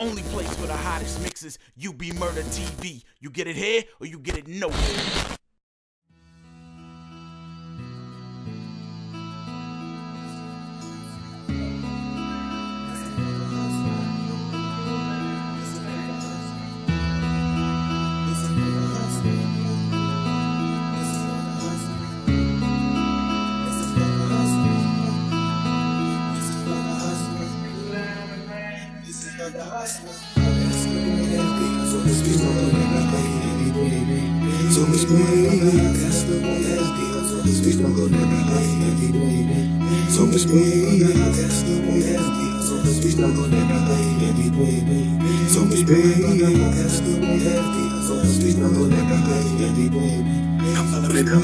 Only place for the hottest mixes, UBMurda TV. You get it here or you get it nowhere.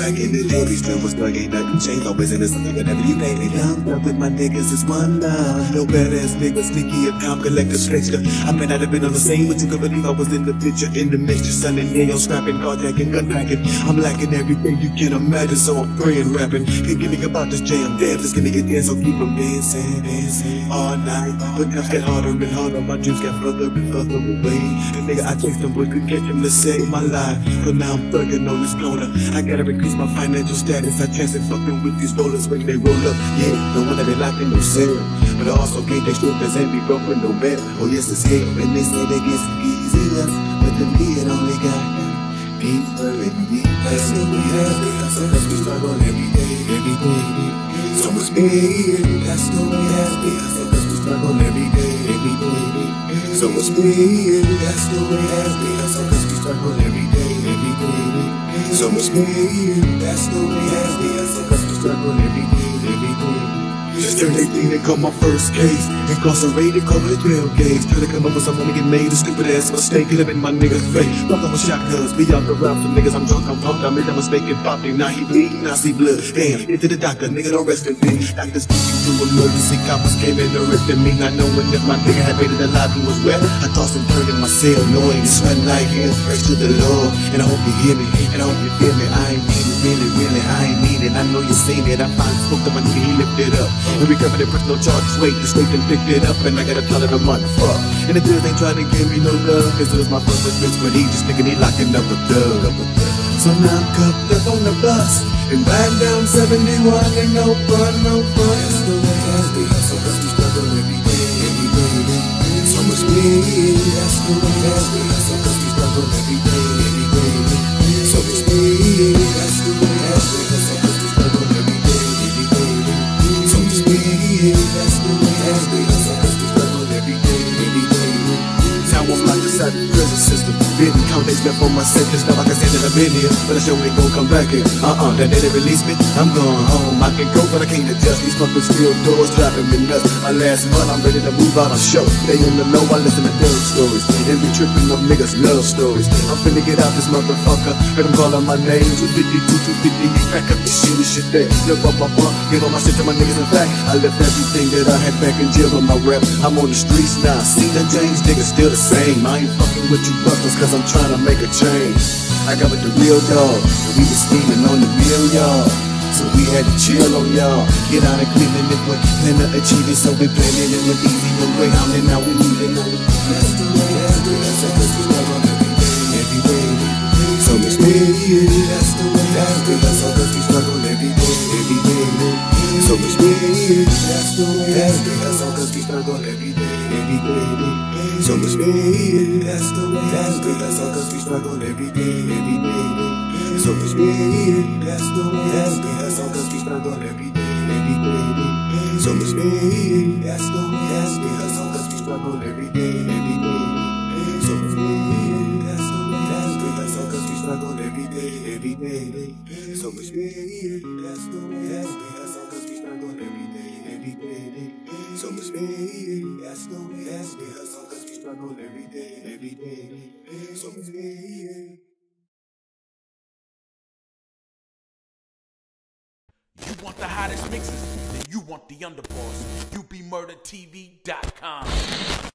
Back in the day, these still was stuck, ain't nothing changed. Always in the sun, whenever you name it, I'm stuck with my niggas, it's one love. No badass niggas, sneaky and calm, collective texture. I may not have been on the scene, but you could believe I was in the picture, in the mixture, selling nails, strapping, carjacking, gun packing. I'm lacking everything you can imagine, so I'm praying, rapping. Can't give me about this jam, damn, just give me a dance, so keep them dancing, dancing all night. But times get harder and harder, my dreams got further and further away. And nigga, I chased them, but couldn't catch them to save my life. But now I'm thugging on this corner, I gotta increase my financial status. I chance it fucking with these rollers when they roll up. Yeah, no one that they locked in no serum, but I also can't take strippers and be broken no better. Oh yes, it's here, and they say they get easier, but to me it only got deeper and deeper. So we have it, so much we struggle every day, every day. So much pain, that's the way has been. So much we struggle every day, every day. So much pain, that's the way has been. So much we struggle every day, every day. So much pain, that's the way has been. So much we struggle every day, every day. Just turned 18 and caught my first case. Incarcerated, caught with a 12 gauge. Trying to come up with something to get made. A stupid ass mistake, could have been my nigga's fate. Fucked up with shotguns, be out the route. Some niggas, I'm drunk, I'm pumped, I made that mistake and popped him. Now he bleeding, I see blood. Damn, into the doctor, nigga, don't rest in me. Doctors took me to emergency, coppers came and arrested me. Not knowing if my nigga had made it alive, he was wet. I tossed and turned in my cell, knowing it's one night here. Praise to the Lord, and I hope you hear me, and I hope you feel me. I ain't mean it, really, really, I ain't mean it. I know you seen it, I finally spoke to my nigga, he lifted up. And we covered it, personal charges, wait, the state done picked it up, and I got a dollar a month, fuck. And the judge ain't trying to give me no love, cause it was my first offense, but he just thinking he locking up a thug. So now I'm cuffed up on the bus, and riding down 71, ain't no fun, no fun. That's the way has been, so much we struggle every day, every day. So much pain, that's the way has been, so much we struggle every day, every day. So much pain, that's the way has been, so much we struggle every day, every day. So much pain, that's the way has been, so much we struggle every day, every day. Now I'm locked inside the prison system. Didn't count days left on my sentence. Now I can say that I've been here, but I sure ain't gon' come back here. That day they release me, I'm going home. I can go, but I can't adjust. These fucking steel doors driving me nuts. My last month, I'm ready to move out on show. They on the low, I listen to thug stories. They be tripping up niggas' love stories. I'm finna get out this motherfucker. Heard them calling my name. 252, 250. You pack up your shit and shit there. Look up my bunk, give all my shit to my niggas. In fact, I left everything that I had back in jail with my rep. I'm on the streets now. See that James niggas still the same. I ain't fucking with you busters, cause I'm trying to make a change. I got with the real dog, and we was steaming on the real y'all. So we had to chill on y'all. Get out of Cleveland, it was plan to achieve it. So we planned it, it was easy, no way. I'm in, now we need it, now we need it. That's the way, that's the way, that's the way. Every day, so much pain. That's the way, that's the way, that's the way. We struggle every day, every day. So much pain. That's the way, that's the way, that's the way. We struggle every day, every day. So much pain, that's the way has been. That's all cause we struggle every day, every day. So much pain, that's the way has been. That's all cause we struggle every day, every day. So much pain, that's the way has been. That's all cause we struggle every day, every day. So much pain, that's the way has been. That's all cause we struggle every day, every day. So much pain, that's the way has been. That's all cause we struggle every day, every day. So much pain, that's the way has been. That's all cause we struggle every day, every day. So much pain. You want the hottest mixes, then you want the underboss. UBMurdaTV.com.